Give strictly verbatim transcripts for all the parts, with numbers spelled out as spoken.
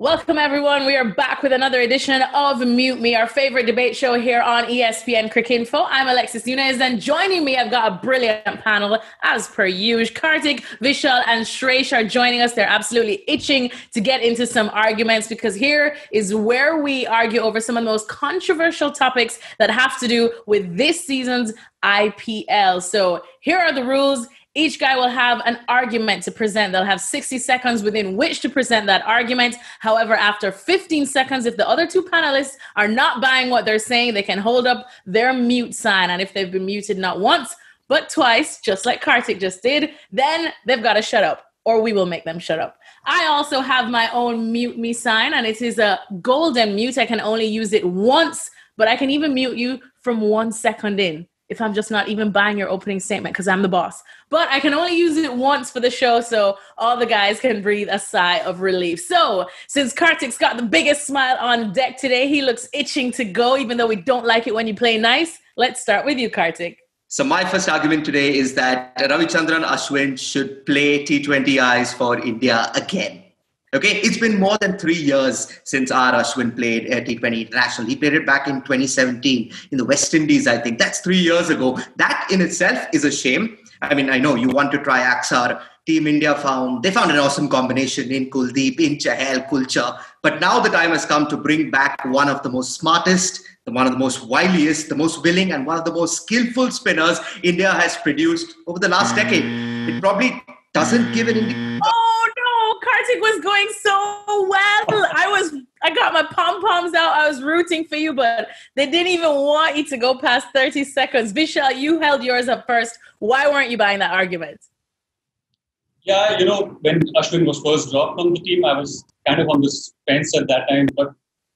Welcome, everyone. We are back with another edition of Mute Me, our favorite debate show here on E S P N Cricinfo. I'm Alexis Yunez, and joining me, I've got a brilliant panel, as per usual. Karthik, Vishal, and Shreshth are joining us. They're absolutely itching to get into some arguments, because here is where we argue over some of the most controversial topics that have to do with this season's I P L. So here are the rules. Each guy will have an argument to present. They'll have sixty seconds within which to present that argument. However, after fifteen seconds, if the other two panelists are not buying what they're saying, they can hold up their mute sign. And if they've been muted not once, but twice, just like Karthik just did, then they've got to shut up, or we will make them shut up. I also have my own mute me sign, and it is a golden mute. I can only use it once, but I can even mute you from one second in, if I'm just not even buying your opening statement, because I'm the boss. But I can only use it once for the show, so all the guys can breathe a sigh of relief. So since Karthik's got the biggest smile on deck today, he looks itching to go, even though we don't like it when you play nice. Let's start with you, Karthik. So my first argument today is that Ravichandran Ashwin should play T twenty Is for India again. Okay, it's been more than three years since R. Ashwin played uh, T twenty International. He played it back in twenty seventeen in the West Indies, I think. That's three years ago. That in itself is a shame. I mean, I know you want to try Axar. Team India found, they found an awesome combination in Kuldeep, in Chahal, Kulcha. But now the time has come to bring back one of the most smartest, one of the most wiliest, the most willing, and one of the most skillful spinners India has produced over the last decade. It probably doesn't give an indication. Karthik was going so well. I was, I got my pom-poms out. I was rooting for you, but they didn't even want you to go past thirty seconds. Vishal, you held yours up first. Why weren't you buying that argument? Yeah, you know, when Ashwin was first dropped from the team, I was kind of on the fence at that time. But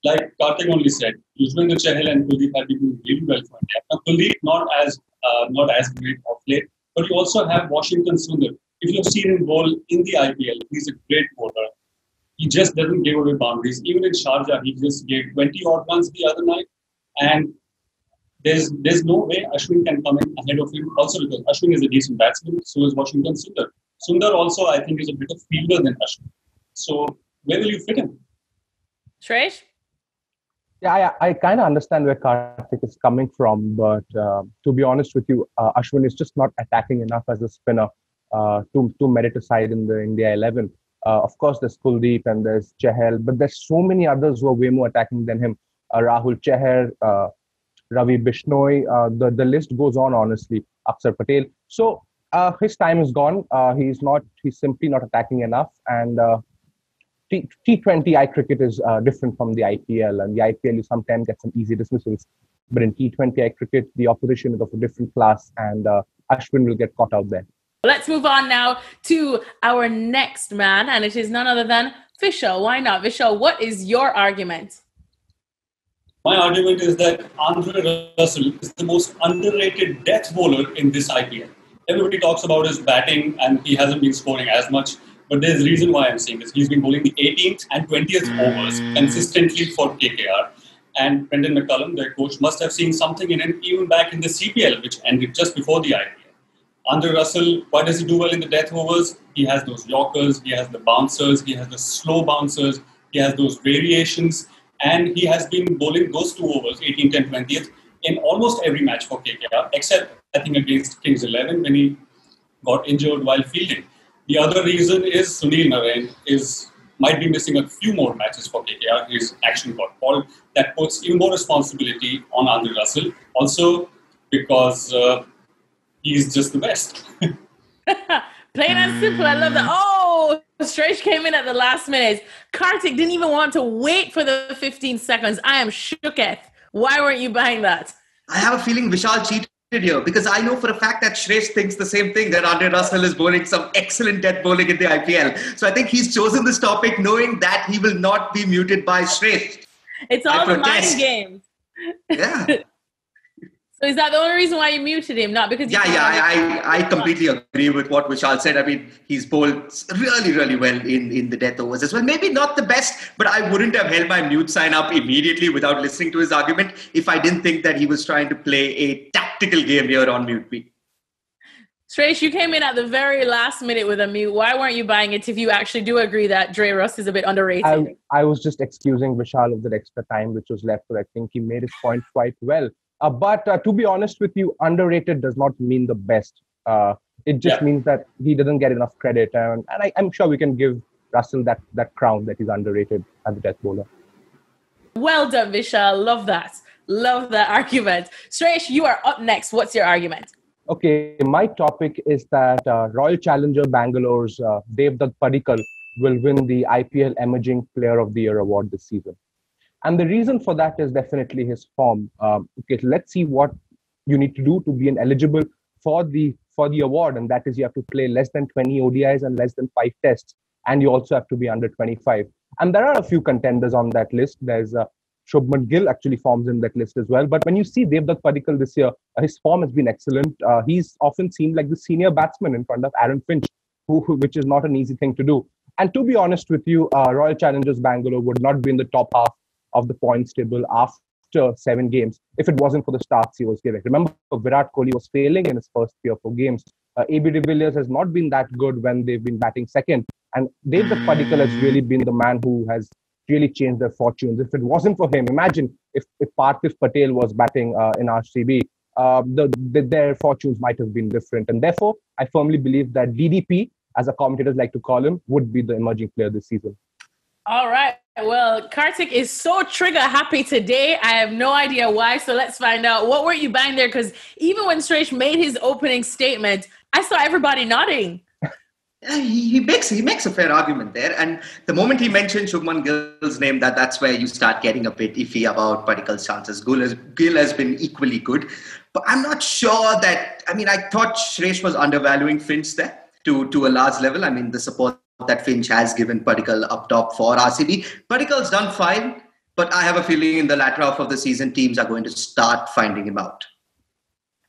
like Karthik only said, Yuzvendra Chahal and Kuldeep have been really well for India. Now, Kuldeep not as uh, not as great of late, but you also have Washington Sundar. If you've seen him bowl in the I P L, he's a great bowler. He just doesn't give away boundaries. Even in Sharjah, he just gave twenty odd runs the other night. And there's there's no way Ashwin can come in ahead of him. Also, because Ashwin is a decent batsman, so is Washington Sundar. Sundar also, I think, is a bit of fielder than Ashwin. So where will you fit him? Shreshth? Yeah, I, I kind of understand where Karthik is coming from. But uh, to be honest with you, uh, Ashwin is just not attacking enough as a spinner. Uh, to, to merit a side in the India eleven. Uh, of course, there's Kuldeep and there's Chahal, but there's so many others who are way more attacking than him. Uh, Rahul Chahar, uh, Ravi Bishnoi, uh, the, the list goes on, honestly. Axar Patel. So uh, his time is gone. Uh, he's not. He's simply not attacking enough. And uh, T- T20I cricket is uh, different from the I P L. And the I P L, you sometimes get some easy dismissals. But in T twenty I cricket, the opposition is of a different class, and uh, Ashwin will get caught out there. Let's move on now to our next man, and it is none other than Vishal. Why not? Vishal, what is your argument? My argument is that Andre Russell is the most underrated death bowler in this I P L. Everybody talks about his batting, and he hasn't been scoring as much, but there's a reason why I'm saying this. He's been bowling the eighteenth and twentieth overs consistently for K K R. And Brendan McCullum, their coach, must have seen something in him even back in the C P L, which ended just before the I P L. Andre Russell, why does he do well in the death overs? He has those yorkers, he has the bouncers, he has the slow bouncers, he has those variations, and he has been bowling those two overs, eighteenth and twentieth, in almost every match for K K R, except I think against Kings eleven when he got injured while fielding. The other reason is Sunil Narine is might be missing a few more matches for K K R. His action got called. That puts even more responsibility on Andre Russell, also because Uh, he's just the best. Plain and simple. I love that. Oh, Shreshth came in at the last minute. Karthik didn't even want to wait for the fifteen seconds. I am shooketh. Why weren't you buying that? I have a feeling Vishal cheated here, because I know for a fact that Shreshth thinks the same thing, that Andre Russell is bowling some excellent death bowling in the I P L. So I think he's chosen this topic knowing that he will not be muted by Shreshth. It's all the mind games. Yeah. So is that the only reason why you muted him? Not because you yeah, yeah, I, I, I completely agree with what Vishal said. I mean, he's bowled really, really well in, in the death overs as well. Maybe not the best, but I wouldn't have held my mute sign up immediately without listening to his argument if I didn't think that he was trying to play a tactical game here on Mute Me. Sreshth, you came in at the very last minute with a mute. Why weren't you buying it if you actually do agree that Dre Russ is a bit underrated? I, I was just excusing Vishal of that extra time which was left, but I think he made his point quite well. Uh, but uh, to be honest with you, underrated does not mean the best. Uh, it just yeah. means that he doesn't get enough credit. And, and I, I'm sure we can give Russell that, that crown that he's underrated as a death bowler. Well done, Vishal. Love that. Love that argument. Sreshth, you are up next. What's your argument? Okay, my topic is that uh, Royal Challenger Bangalore's uh, Devdutt Padikkal will win the I P L Emerging Player of the Year award this season. And the reason for that is definitely his form. Um, okay, let's see what you need to do to be an eligible for the for the award. And that is you have to play less than twenty O D Is and less than five tests. And you also have to be under twenty-five. And there are a few contenders on that list. There's uh, Shubhman Gill actually forms in that list as well. But when you see Devdutt Padikkal this year, uh, his form has been excellent. Uh, he's often seemed like the senior batsman in front of Aaron Finch, who, who, which is not an easy thing to do. And to be honest with you, uh, Royal Challengers Bangalore would not be in the top half of the points table after seven games if it wasn't for the starts he was giving. Remember, Virat Kohli was failing in his first three or four games. Uh, A B De Villiers has not been that good when they've been batting second. And Devdutt Padikkal has really been the man who has really changed their fortunes. If it wasn't for him, imagine if, if Karthik Patel was batting uh, in R C B, uh, the, the, their fortunes might have been different. And therefore, I firmly believe that D D P, as the commentators like to call him, would be the emerging player this season. All right. Well, Karthik is so trigger happy today. I have no idea why. So let's find out. What were you buying there? Because even when Sreshth made his opening statement, I saw everybody nodding. He, he makes he makes a fair argument there, and the moment he mentioned Shubman Gill's name, that that's where you start getting a bit iffy about Padikkal's chances. Gill has, Gill has been equally good, but I'm not sure that. I mean, I thought Sreshth was undervaluing Finch there to to a large level. I mean, the support that Finch has given Padikkal up top for R C B, Padikkal's done fine, but I have a feeling in the latter half of the season, teams are going to start finding him out.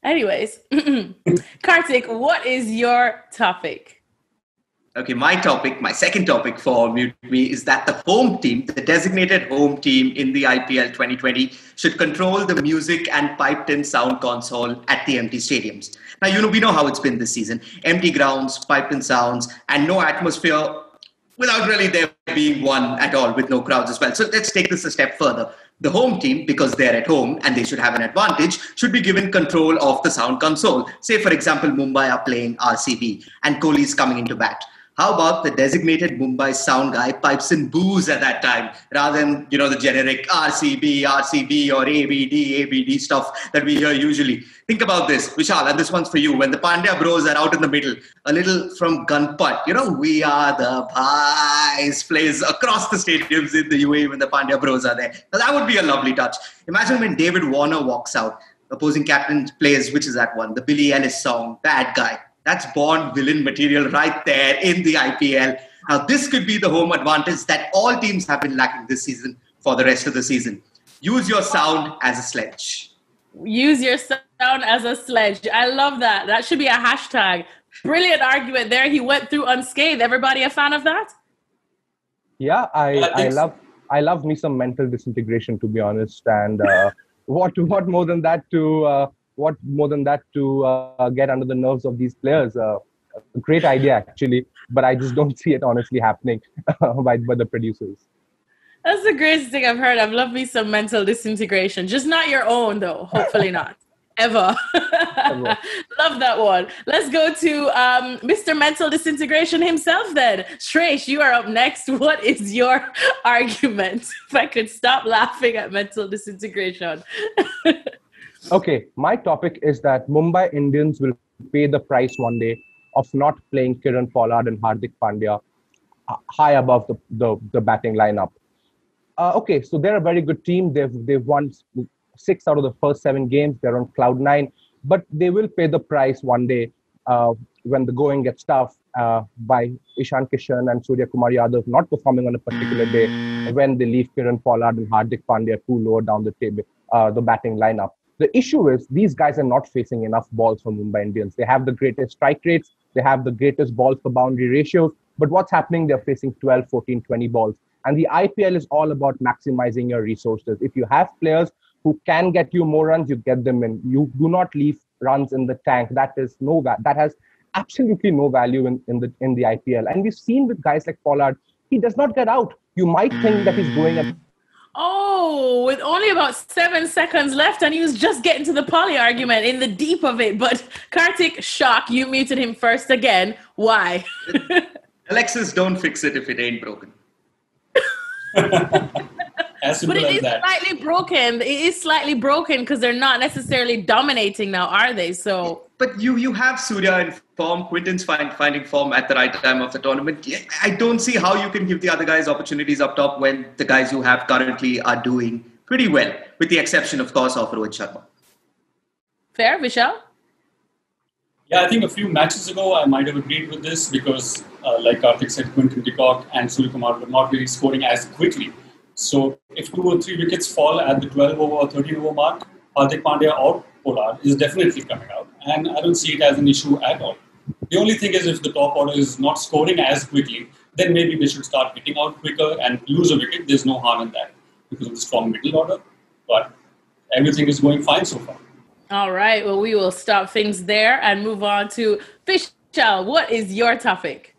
Anyways, Karthik, what is your topic? Okay, my topic, my second topic for Mute Me is that the home team, the designated home team in the I P L twenty twenty should control the music and piped-in sound console at the empty stadiums. Now, you know, we know how it's been this season. Empty grounds, piped-in sounds, and no atmosphere without really there being one at all with no crowds as well. So let's take this a step further. The home team, because they're at home and they should have an advantage, should be given control of the sound console. Say, for example, Mumbai are playing R C B and Kohli's coming into bat. How about the designated Mumbai sound guy pipes in boos at that time rather than, you know, the generic R C B, R C B or A B D, A B D stuff that we hear usually. Think about this, Vishal, and this one's for you. When the Pandya bros are out in the middle, a little from Gunpat, you know, we are the Bhais plays across the stadiums in the U A E when the Pandya bros are there. Now, that would be a lovely touch. Imagine when David Warner walks out, opposing captain plays, which is that one, the Billy Ellis song, Bad Guy. That's Bond villain material right there in the I P L. Now, this could be the home advantage that all teams have been lacking this season for the rest of the season. Use your sound as a sledge. Use your sound as a sledge. I love that. That should be a hashtag. Brilliant argument there. He went through unscathed. Everybody a fan of that? Yeah, I, uh, I love I love me some mental disintegration, to be honest. And uh, what, what more than that to... Uh, What more than that to uh, get under the nerves of these players? Uh, a great idea, actually, but I just don't see it honestly happening uh, by, by the producers. That's the greatest thing I've heard. I've loved me some mental disintegration. Just not your own, though. Hopefully not. Ever. Ever. Love that one. Let's go to um, Mister Mental Disintegration himself then. Sreshth, you are up next. What is your argument? If I could stop laughing at mental disintegration. Okay, my topic is that Mumbai Indians will pay the price one day of not playing Kieron Pollard and Hardik Pandya high above the, the, the batting lineup. Uh, okay, so they're a very good team. They've, they've won six out of the first seven games. They're on cloud nine, but they will pay the price one day uh, when the going gets tough uh, by Ishan Kishan and Surya Kumar Yadav not performing on a particular day when they leave Kieron Pollard and Hardik Pandya too low down the table, uh, the batting lineup. The issue is these guys are not facing enough balls for Mumbai Indians. They have the greatest strike rates. They have the greatest balls for boundary ratios. But what's happening? They're facing twelve, fourteen, twenty balls. And the I P L is all about maximizing your resources. If you have players who can get you more runs, you get them in. You do not leave runs in the tank. That is no that has absolutely no value in, in the in the I P L. And we've seen with guys like Pollard, he does not get out. You might think that he's doing it. Oh, with only about seven seconds left, and he was just getting to the Polly argument in the deep of it. But Karthik, shock, you muted him first again. Why? Alexis, don't fix it if it ain't broken. As but it as is that. slightly broken. It is slightly broken because they're not necessarily dominating now, are they? So. But you you have Surya in form, Quinton's find, finding form at the right time of the tournament. I don't see how you can give the other guys opportunities up top when the guys you have currently are doing pretty well, with the exception, of course, of Rohit Sharma. Fair, Vishal? Yeah, I think a few matches ago, I might have agreed with this because, uh, like Karthik said, Quinton de Kock and Surya Kumar were not really scoring as quickly. So if two or three wickets fall at the twelve over or thirteen over mark, Hardik Pandya or Pollard is definitely coming out. And I don't see it as an issue at all. The only thing is if the top order is not scoring as quickly, then maybe they should start getting out quicker and lose a wicket. There's no harm in that because of the strong middle order. But everything is going fine so far. All right. Well, we will stop things there and move on to Vishal. What is your topic?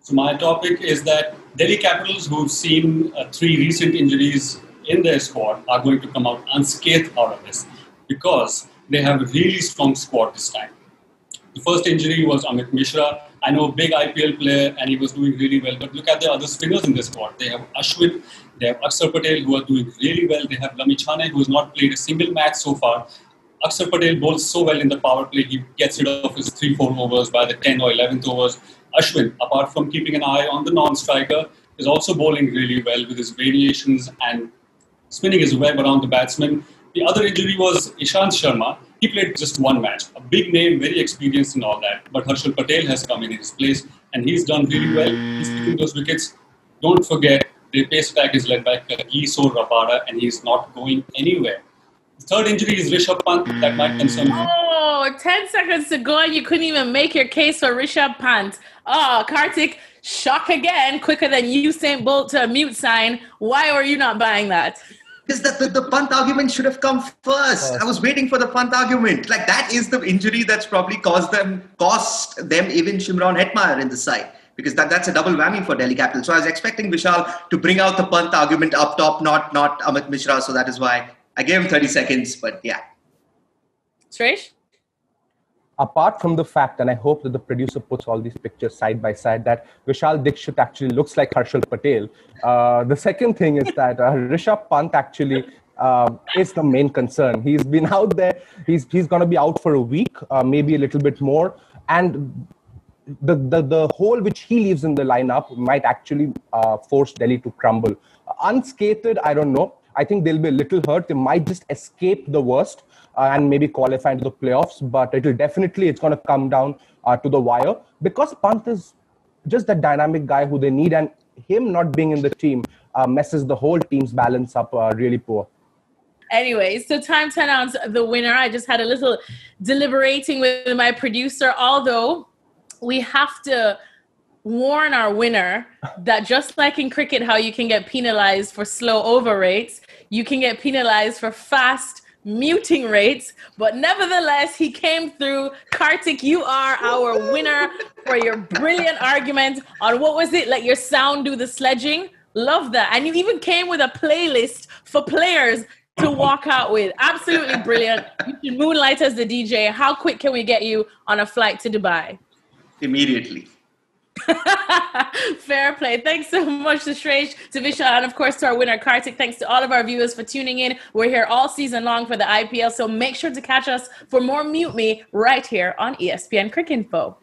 So my topic is that Delhi Capitals, who've seen uh, three recent injuries in their squad, are going to come out unscathed out of this because they have a really strong squad this time. The first injury was Amit Mishra. I know a big I P L player and he was doing really well, but look at the other spinners in the squad. They have Ashwin, they have Axar Patel who are doing really well. They have Lami Chane who has not played a single match so far. Axar Patel bowls so well in the power play, he gets rid of his three four overs by the tenth or eleventh overs. Ashwin, apart from keeping an eye on the non-striker, is also bowling really well with his variations and spinning his web around the batsman. The other injury was Ishan Sharma. He played just one match. A big name, very experienced and all that. But Harshal Patel has come in his place and he's done really well. He's taking those wickets. Don't forget, the pace attack is led by Giso Rabada and he's not going anywhere. The third injury is Rishabh Pant. That might concern you. Oh, ten seconds to go and you couldn't even make your case for Rishabh Pant. Oh, Karthik, shock again, quicker than Usain Bolt to a mute sign. Why were you not buying that? Is that the, the Pant argument should have come first. I was waiting for the Pant argument. Like, that is the injury that's probably caused them, cost them even Shimron Hetmeyer in the side. Because that, that's a double whammy for Delhi Capitals. So I was expecting Vishal to bring out the Pant argument up top, not, not Amit Mishra. So that is why I gave him thirty seconds, but yeah. Sreshth? Apart from the fact, and I hope that the producer puts all these pictures side by side, that Vishal Dikshit actually looks like Harshal Patel. Uh, the second thing is that uh, Rishabh Pant actually uh, is the main concern. He's been out there. He's he's going to be out for a week, uh, maybe a little bit more. And the, the, the hole which he leaves in the lineup might actually uh, force Delhi to crumble. Uh, unscathed, I don't know. I think they'll be a little hurt. They might just escape the worst uh, and maybe qualify into the playoffs. But it'll definitely, it's going to come down uh, to the wire because Pant is just that dynamic guy who they need. And him not being in the team uh, messes the whole team's balance up uh, really poor. Anyway, so time to announce the winner. I just had a little deliberating with my producer, although we have to warn our winner that just like in cricket, how you can get penalized for slow over rates, you can get penalized for fast muting rates. But nevertheless, he came through. Karthik, you are our winner for your brilliant argument on what was it? Let your sound do the sledging. Love that. And you even came with a playlist for players to walk out with. Absolutely brilliant. You should moonlight as the D J. How quick can we get you on a flight to Dubai? Immediately. Fair play. Thanks so much to Shreyas, to Vishal, and of course to our winner Karthik. Thanks to all of our viewers for tuning in. We're here all season long for the I P L, so make sure to catch us for more Mute Me right here on E S P N Cricinfo.